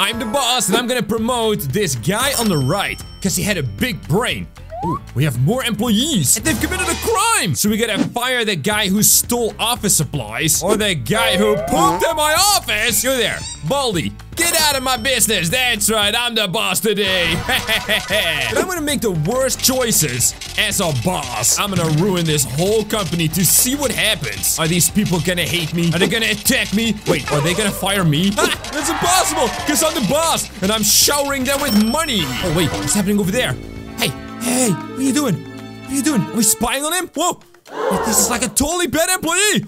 I'm the boss and I'm gonna promote this guy on the right because he had a big brain. Ooh, we have more employees and they've committed a crime. So we gotta fire the guy who stole office supplies or the guy who pooped at my office. You there, Baldy. Get out of my business. That's right, I'm the boss today. But I'm gonna make the worst choices as a boss. I'm gonna ruin this whole company to see what happens. Are these people gonna hate me? Are they gonna attack me? Wait, are they gonna fire me? Ah, that's impossible because I'm the boss and I'm showering them with money. Oh wait, what's happening over there? Hey, what are you doing? What are you doing? Are we spying on him? Whoa! Wait, this is like a totally bad employee!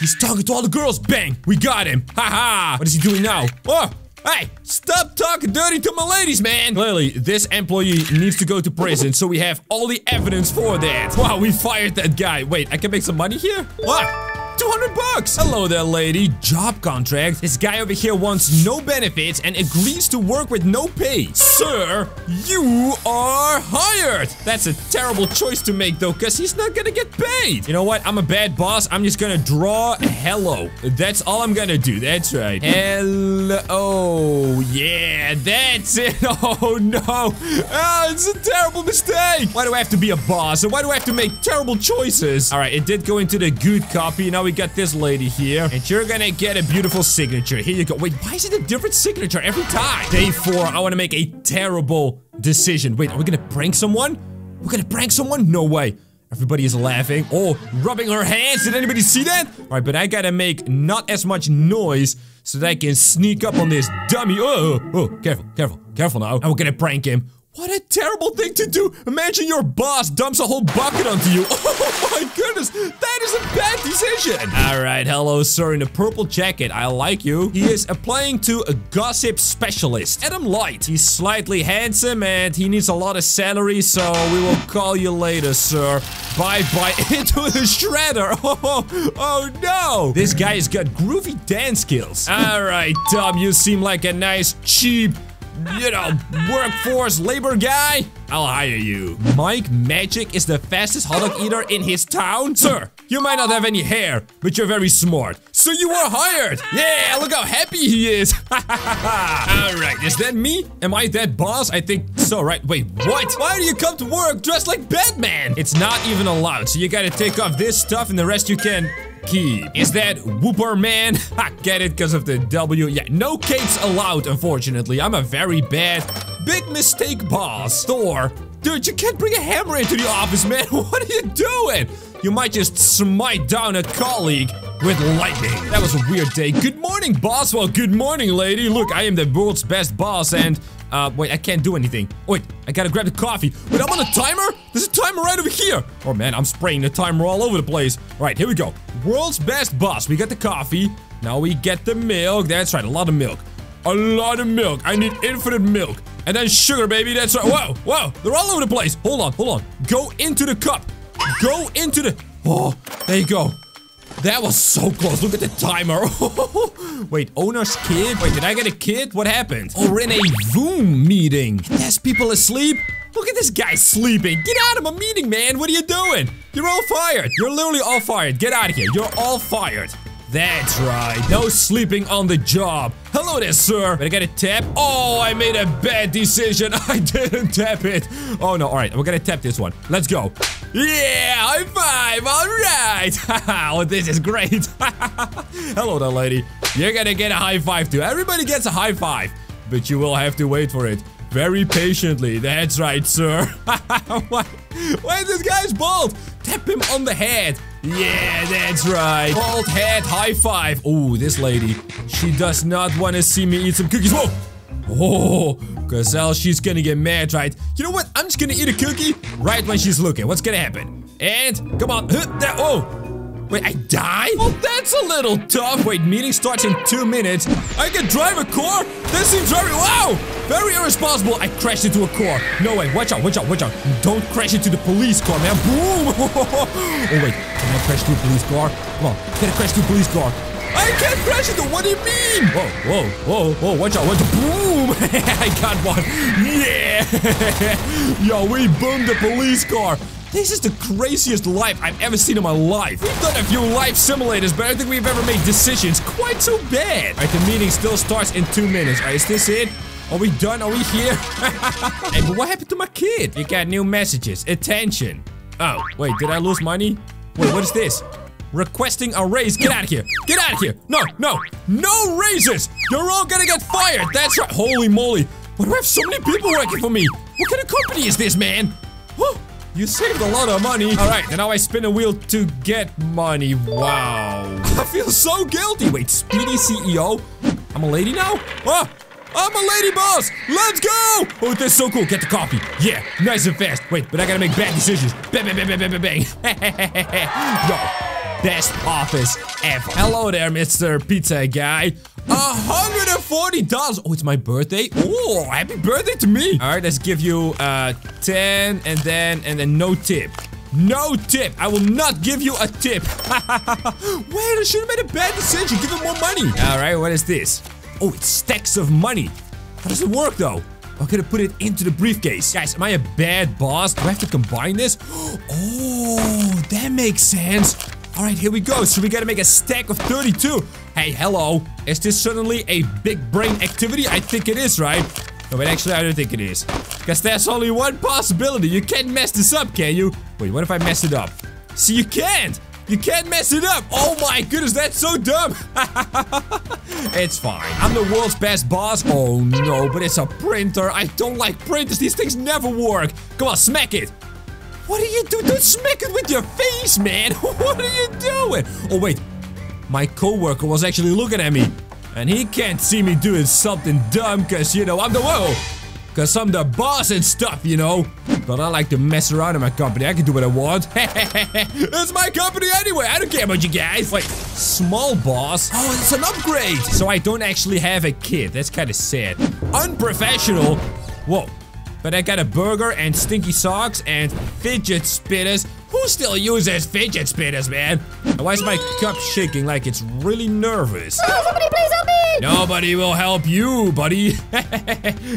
He's talking to all the girls! Bang! We got him! Haha! What is he doing now? Oh! Hey! Stop talking dirty to my ladies, man! Clearly, this employee needs to go to prison, so we have all the evidence for that. Wow, we fired that guy. Wait, I can make some money here? What? 200 bucks! Hello there, lady. Job contract. This guy over here wants no benefits and agrees to work with no pay. Sir, you are hired! That's a terrible choice to make, though, because he's not gonna get paid. You know what? I'm a bad boss. I'm just gonna draw hello. That's all I'm gonna do. That's right. Hello. Yeah, that's it. Oh, no. Oh, it's a terrible mistake. Why do I have to be a boss? And why do I have to make terrible choices? All right, it did go into the good copy. Now we got this lady here, and you're gonna get a beautiful signature. Here you go. Wait, why is it a different signature every time? Day 4, I wanna make a terrible decision. Wait, are we gonna prank someone? We're gonna prank someone? No way. Everybody is laughing. Oh, rubbing her hands. Did anybody see that? All right, but I gotta make not as much noise so that I can sneak up on this dummy. Oh, careful, careful, careful now. And we're gonna prank him. What a terrible thing to do! Imagine your boss dumps a whole bucket onto you. Oh my goodness, that is a bad decision. All right, hello, sir in a purple jacket. I like you. He is applying to a gossip specialist, Adam Light. He's slightly handsome and he needs a lot of salary, so we will call you later, sir. Bye-bye. Into the shredder. Oh no! This guy's got groovy dance skills. All right, Tom, you seem like a nice, cheap, you know, workforce labor guy. I'll hire you. Mike Magic is the fastest hot dog eater in his town. Sir, you might not have any hair, but you're very smart. So you are hired. Yeah, look how happy he is. Alright, is that me? Am I that boss? I think so, right? Wait, what? Why do you come to work dressed like Batman? It's not even allowed, so you gotta take off this stuff and the rest you can... Keep. Is that Whooper Man? I get it because of the W. Yeah, no capes allowed, unfortunately. I'm a very bad, big mistake boss. Thor, dude, you can't bring a hammer into the office, man. What are you doing? You might just smite down a colleague with lightning. That was a weird day. Good morning, boss. Well, good morning, lady. Look, I am the world's best boss and... wait, I can't do anything. Wait, I gotta grab the coffee. Wait, I'm on a timer? There's a timer right over here. Oh man, I'm spraying the timer all over the place. All right, here we go. World's best boss. We got the coffee. Now we get the milk. That's right, a lot of milk. A lot of milk. I need infinite milk. And then sugar, baby. That's right. Whoa, whoa. They're all over the place. Hold on, hold on. Go into the cup. Go into the... Oh, there you go. That was so close. Look at the timer. Wait, owner's kid? Wait, did I get a kid? What happened? Oh, we're in a Zoom meeting. It has people asleep. Look at this guy sleeping. Get out of my meeting, man. What are you doing? You're all fired. You're literally all fired. Get out of here. You're all fired. That's right. No sleeping on the job. Hello there, sir. But I got a tap. Oh, I made a bad decision. I didn't tap it. Oh, no. All right, we're gonna tap this one. Let's go. Yeah, high five, all right. Oh, this is great. Hello there, lady. You're gonna get a high five too. Everybody gets a high five, but you will have to wait for it very patiently. That's right, sir. Why is this guy's bald? Tap him on the head. Yeah, that's right. Bald head, high five. Oh, this lady, she does not want to see me eat some cookies. Whoa. Oh, Gazelle, she's gonna get mad, right? You know what? I'm just gonna eat a cookie right when she's looking. What's gonna happen? And, come on. Oh, wait, I die? Well, that's a little tough. Wait, meeting starts in 2 minutes. I can drive a car? This seems very, wow, very irresponsible. I crashed into a car. No way, watch out, watch out, watch out. Don't crash into the police car, man. Boom. Oh, wait, can I crash into a police car? Come on, can I crash into a police car? I can't crash into. What do you mean? Whoa, whoa, whoa, whoa! Watch out! Watch out! Boom! I got one. Yeah! Yo, we boomed the police car. This is the craziest life I've ever seen in my life. We've done a few life simulators, but I don't think we've ever made decisions quite so bad. Alright, the meeting still starts in 2 minutes. Alright, is this it? Are we done? Are we here? Hey, but what happened to my kid? You got new messages. Attention. Oh, wait, did I lose money? Wait, what is this? Requesting a raise. Get out of here. Get out of here. No, no. No raises. You're all gonna get fired. That's right. Holy moly. Why do I have so many people working for me? What kind of company is this, man? Whew, you saved a lot of money. All right, and now I spin a wheel to get money. Wow. I feel so guilty. Wait, Speedy CEO? I'm a lady now? Oh, I'm a lady boss. Let's go. Oh, that's so cool. Get the coffee. Yeah, nice and fast. Wait, but I gotta make bad decisions. Bang, bang, bang, bang, bang, bang. No. Best office ever. Hello there, Mr. Pizza Guy. $140. Oh, it's my birthday. Oh, happy birthday to me. All right, let's give you 10 and then no tip. No tip. I will not give you a tip. Wait, I should have made a bad decision. Give him more money. All right, what is this? Oh, it's stacks of money. How does it work, though? I'm gonna put it into the briefcase. Guys, am I a bad boss? Do I have to combine this? Oh, that makes sense. All right, here we go. So we gotta make a stack of 32. Hey, hello. Is this suddenly a big brain activity? I think it is, right? No, wait, actually, I don't think it is. Because there's only one possibility. You can't mess this up, can you? Wait, what if I mess it up? See, you can't. You can't mess it up. Oh my goodness, that's so dumb. It's fine. I'm the world's best boss. Oh no, but it's a printer. I don't like printers. These things never work. Come on, smack it. What do you do? Don't smack it with your face, man. What are you doing? Oh, wait. My coworker was actually looking at me. And he can't see me doing something dumb because, you know, I'm the world. Because I'm the boss and stuff, you know. But I like to mess around in my company. I can do what I want. It's my company anyway. I don't care about you guys. Wait, small boss? Oh, it's an upgrade. So I don't actually have a kid. That's kind of sad. Unprofessional. Whoa. But I got a burger and stinky socks and fidget spinners. Who still uses fidget spinners, man? And why is my cup shaking like it's really nervous? Oh, somebody please help me! Nobody will help you, buddy.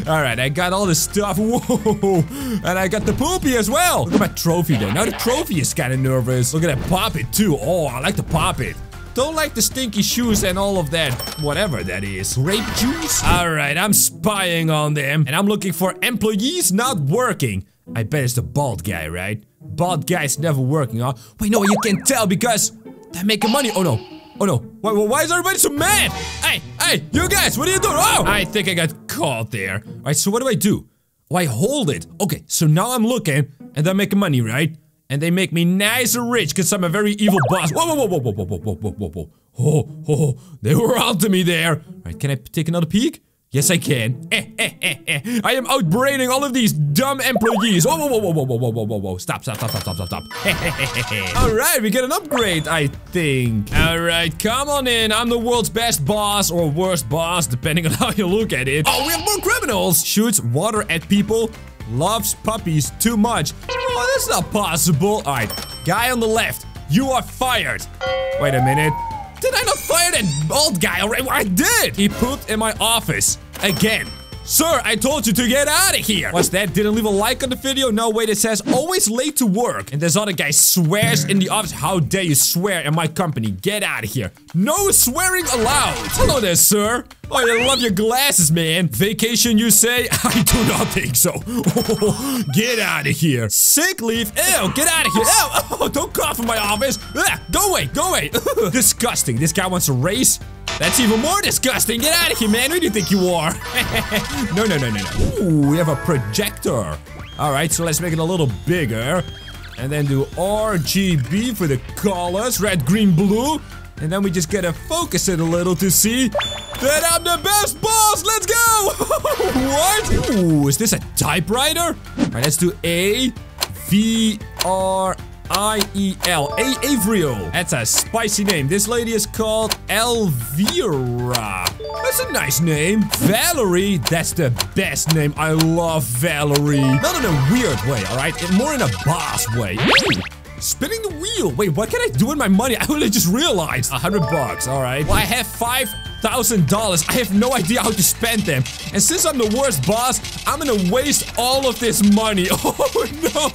All right, I got all this stuff. Whoa! And I got the poopy as well. Look at my trophy there. Now the trophy is kind of nervous. Look at that pop it too. Oh, I like to pop it. Don't like the stinky shoes and all of that, whatever that is. Grape juice? Alright, I'm spying on them. And I'm looking for employees not working. I bet it's the bald guy, right? Bald guy's never working, huh? Wait, no, you can tell because they're making money. Oh no. Oh no. Why is everybody so mad? Hey, hey, you guys, what are you doing? Oh! I think I got caught there. Alright, so what do I do? Oh, I hold it. Okay, so now I'm looking and they're making money, right? And they make me nice and rich because I'm a very evil boss. Whoa, whoa, whoa, whoa, whoa, whoa, whoa, whoa, whoa, whoa. Oh, oh, they were onto me there. All right, can I take another peek? Yes, I can. I am outbraiding all of these dumb employees. Oh, whoa, whoa, whoa, whoa, whoa, whoa, whoa, whoa. Stop, stop, stop, stop, stop, stop. All right, we get an upgrade, I think. All right, come on in. I'm the world's best boss or worst boss, depending on how you look at it. Oh, we have more criminals. Shoots water at people. Loves puppies too much. Oh, that's not possible. All right, guy on the left, you are fired. Wait a minute. Did I not fire that bald guy already? I did. He pooped in my office again. Sir, I told you to get out of here. What's that? Didn't leave a like on the video? No, wait, it says always late to work. And this other guy swears in the office. How dare you swear in my company? Get out of here. No swearing allowed. Hello there, sir. Oh, I love your glasses, man. Vacation, you say? I do not think so. Get out of here. Sick leave? Ew, get out of here. Ew, oh, don't cough in my office. Ah, go away, go away. Disgusting. This guy wants a raise. That's even more disgusting. Get out of here, man. Who do you think you are? No, no, no, no, no. Ooh, we have a projector. All right, so let's make it a little bigger. And then do RGB for the colors. Red, green, blue. And then we just gotta focus it a little to see that I'm the best boss. Let's go. What? Ooh, is this a typewriter? All right, let's do A-V-R-I-E-L. Avriel. That's a spicy name. This lady is called Elvira. That's a nice name. Valerie. That's the best name. I love Valerie. Not in a weird way, all right? More in a boss way. Spinning the wheel. Wait, what can I do with my money? I only just realized. $100. All right. Well, I have 5 $1,000. I have no idea how to spend them. And since I'm the worst boss, I'm gonna waste all of this money. Oh no,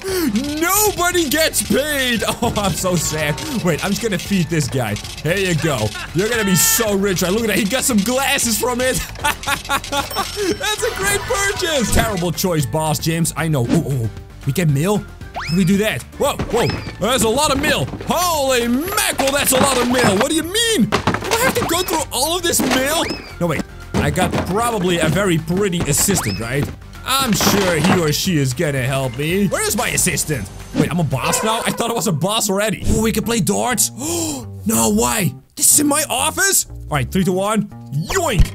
nobody gets paid. Oh, I'm so sad. Wait, I'm just gonna feed this guy. Here you go. You're gonna be so rich, right? Look at that. He got some glasses from it. That's a great purchase. Terrible choice, boss James. I know. Oh, we get mail? How do we do that? Whoa, whoa. There's a lot of mail. Holy mackerel, that's a lot of mail. What do you mean? Do I have to go through all of this mail? No, wait. I got probably a very pretty assistant, right? I'm sure he or she is gonna help me. Where is my assistant? Wait, I'm a boss now? I thought I was a boss already. Oh, we can play darts? Oh, no, why? This is in my office? All right, 3 to 1. Yoink.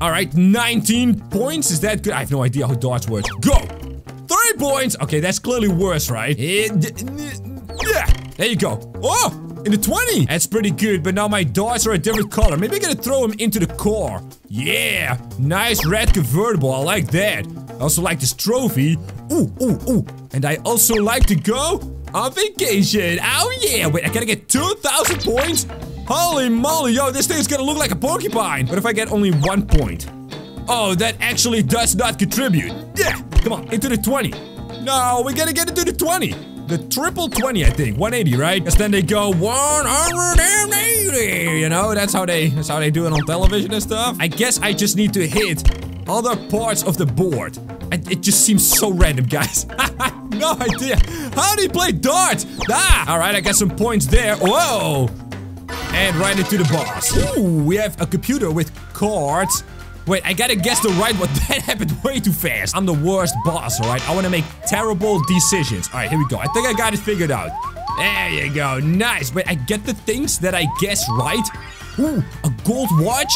All right, 19 points. Is that good? I have no idea how darts work. Go. 3 points. Okay, that's clearly worse, right? Yeah. There you go. Oh. In the 20! That's pretty good, but now my darts are a different color. Maybe I gotta throw him into the core. Yeah! Nice red convertible, I like that. I also like this trophy. Ooh, ooh, ooh. And I also like to go on vacation. Oh yeah! Wait, I gotta get 2,000 points? Holy moly, yo, this thing's gonna look like a porcupine. What if I get only 1 point? Oh, that actually does not contribute. Yeah! Come on, into the 20. No, we gotta get into the 20. The triple 20, I think. 180, right? Because then they go 180. You know, that's how they do it on television and stuff. I guess I just need to hit other parts of the board. It just seems so random, guys. I have no idea. How do you play darts? Ah! Alright, I got some points there. Whoa! And right into the boss. Ooh, we have a computer with cards. Wait, I gotta guess the right one. That happened way too fast. I'm the worst boss, alright? I wanna make terrible decisions. Alright, here we go. I think I got it figured out. There you go. Nice. Wait, I get the things that I guess right? Ooh, a gold watch?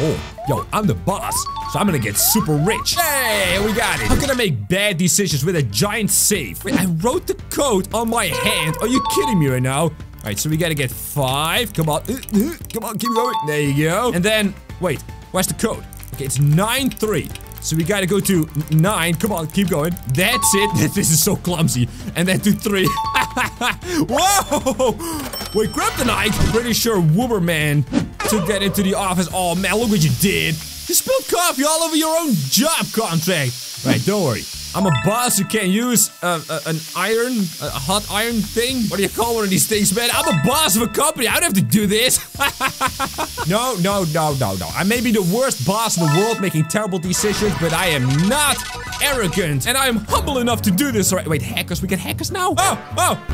Oh, yo, I'm the boss. So I'm gonna get super rich. Hey, we got it. How can I make bad decisions with a giant safe? Wait, I wrote the code on my hand. Are you kidding me right now? Alright, so we gotta get 5. Come on. Come on, keep going. There you go. And then, wait, where's the code? Okay, it's 9-3. So we gotta go to 9. Come on, keep going. That's it. This is so clumsy. And then to 3. Whoa! Wait, kryptonite. Pretty sure Wooberman took that into the office. Oh man, look what you did. You spilled coffee all over your own job contract. Right, don't worry. I'm a boss who can't use a hot iron thing. What do you call one of these things, man? I'm a boss of a company. I don't have to do this. No. I may be the worst boss in the world making terrible decisions, but I am not arrogant. And I am humble enough to do this. All right, wait, hackers. We get hackers now? Oh,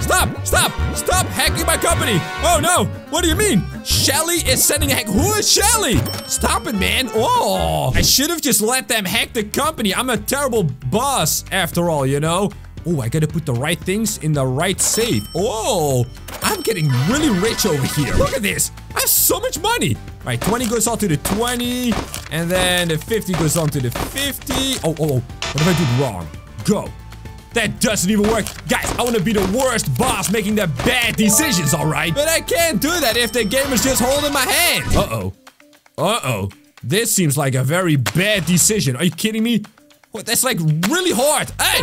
stop hacking my company. Oh, no. What do you mean? Shelly is sending a hack. Who is Shelly? Stop it, man. Oh, I should have just let them hack the company. I'm a terrible boss. After all, you know. Oh, I gotta put the right things in the right safe. Oh, I'm getting really rich over here. Look at this. I have so much money. All right, 20 goes on to the 20. And then the 50 goes on to the 50. Oh. What if I did wrong? Go. That doesn't even work. Guys, I want to be the worst boss making the bad decisions, all right? But I can't do that if the game is just holding my hand. Uh-oh. Uh-oh. This seems like a very bad decision. Are you kidding me? What, that's like really hard. Hey!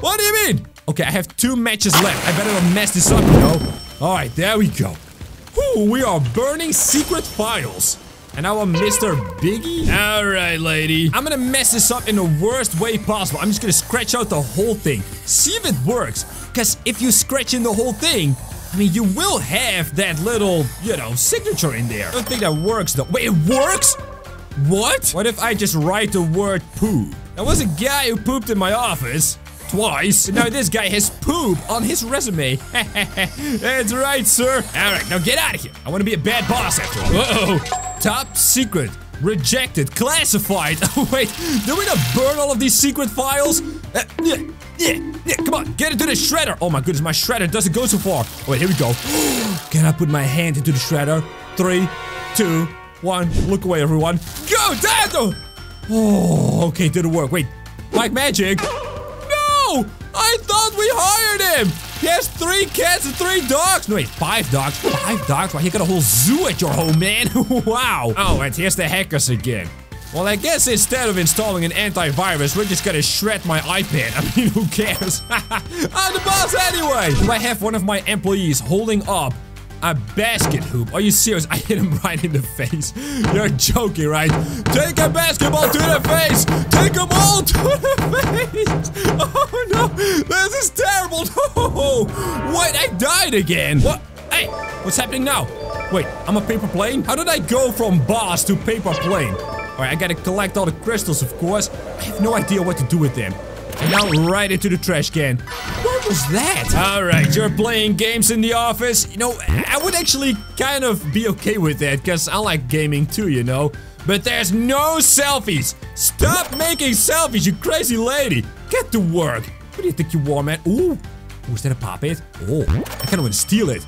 What do you mean? Okay, I have 2 matches left. I better not mess this up, you know? Alright, there we go. Whew, we are burning secret files. And now I'm Mr. Biggie. Alright, lady. I'm gonna mess this up in the worst way possible. I'm just gonna scratch out the whole thing. See if it works. Because if you scratch in the whole thing, I mean, you will have that little, you know, signature in there. I don't think that works, though. Wait, it works? What? What if I just write the word poop? There was a guy who pooped in my office. Twice. Now this guy has poop on his resume. That's right, sir. Alright, now get out of here. I want to be a bad boss after all. Uh-oh. Top secret. Rejected. Classified. Wait, do we not burn all of these secret files? Yeah, come on, get into the shredder. Oh my goodness, my shredder doesn't go so far. Wait, here we go. Can I put my hand into the shredder? 3, 2, 1. Look away, everyone. Go, Dando! Oh, okay, didn't work. Wait, like magic? No! I thought we hired him! He has 3 cats and 3 dogs! No, wait, 5 dogs? 5 dogs? Wow, you got a whole zoo at your home, man! Wow! Oh, and here's the hackers again. Well, I guess instead of installing an antivirus, we're just gonna shred my iPad. I mean, who cares? I'm the boss anyway! Do I have one of my employees holding up A basket hoop? Are you serious? I hit him right in the face. You're joking, right? Take a basketball to the face! Take them all to the face! Oh no! This is terrible! No! Wait, I died again! What? Hey! What's happening now? Wait, I'm a paper plane? How did I go from boss to paper plane? Alright, I gotta collect all the crystals, of course. I have no idea what to do with them. And now right into the trash can. What was that? Alright, you're playing games in the office. You know, I would actually kind of be okay with that, because I like gaming too, you know. But there's no selfies! Stop making selfies, you crazy lady! Get to work! What do you think you are, man? Ooh! Oh, is that a puppet? Oh, I can't even steal it.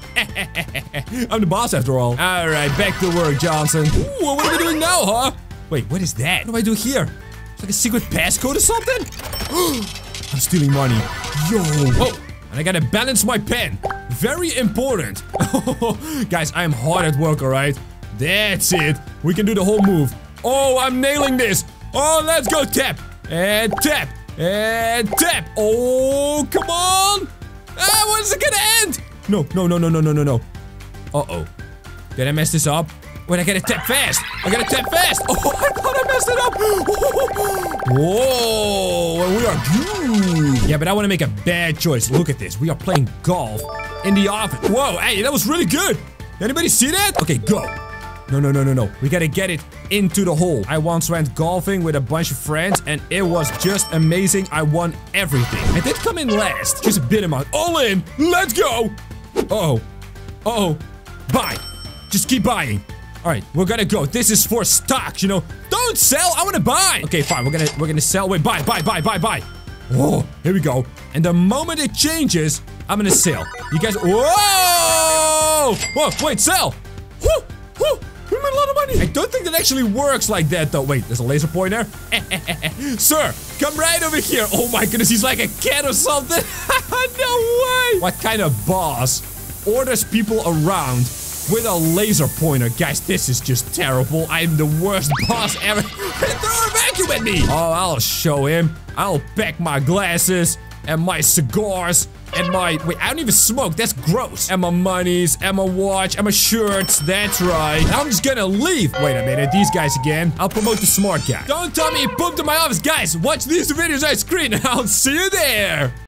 I'm the boss after all. Alright, back to work, Johnson. Ooh, what are we doing now, huh? Wait, what is that? What do I do here? It's like a secret passcode or something? I'm stealing money. Yo! Oh, and I gotta balance my pen. Very important. Guys, I'm hard at work, alright? That's it. We can do the whole move. Oh, I'm nailing this. Oh, let's go. Tap. And tap. And tap. Oh, come on. Ah, when is it gonna end? No, no, no, no, no, no, no, no. Uh-oh. Did I mess this up? Wait, I gotta tap fast. I gotta tap fast. Oh, I thought I messed it up. Whoa, we are good. Yeah, but I want to make a bad choice. Look at this. We are playing golf in the office. Whoa, hey, that was really good. Anybody see that? Okay, go. No, no, no, no, no. We gotta get it into the hole. I once went golfing with a bunch of friends and it was just amazing. I won everything. I did come in last. Just a bit amount. All in. Let's go. Uh-oh. Uh-oh. Buy. Just keep buying. All right, we're gonna go. This is for stocks, you know. Don't sell. I wanna buy. Okay, fine. We're gonna sell. Wait, buy, buy, buy, buy, buy. Oh, here we go. And the moment it changes, I'm gonna sell. You guys. Whoa! Whoa! Wait, sell. Woo! Woo! We made a lot of money. I don't think that actually works like that, though. Wait, there's a laser pointer. Sir, come right over here. Oh my goodness, he's like a cat or something. No way. What kind of boss orders people around with a laser pointer? Guys, this is just terrible. I'm the worst boss ever. Throw a vacuum at me. Oh, I'll show him. I'll pack my glasses and my cigars. And my... Wait, I don't even smoke. That's gross. And my monies. And my watch. And my shirts. That's right. I'm just gonna leave. Wait a minute. These guys again. I'll promote the smart guy. Don't tell me he pooped in my office. Guys, watch these videos on screen. I'll see you there.